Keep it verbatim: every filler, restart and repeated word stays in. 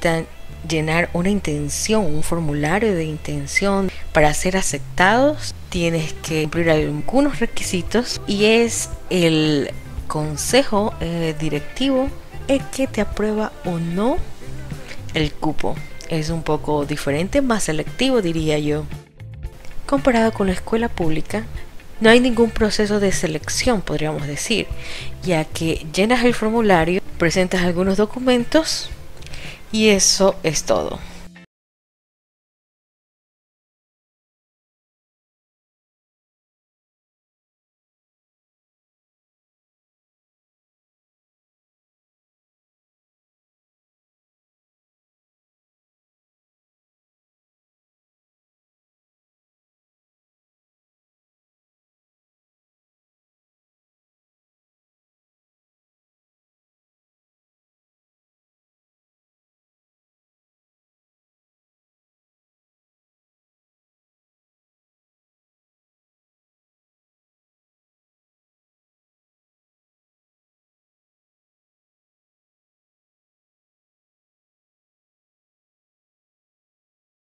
necesitan llenar una intención, un formulario de intención. Para ser aceptados tienes que cumplir algunos requisitos y es el consejo eh, directivo el que te aprueba o no el cupo. Es un poco diferente, más selectivo diría yo. Comparado con la escuela pública, no hay ningún proceso de selección, podríamos decir, ya que llenas el formulario, presentas algunos documentos y eso es todo.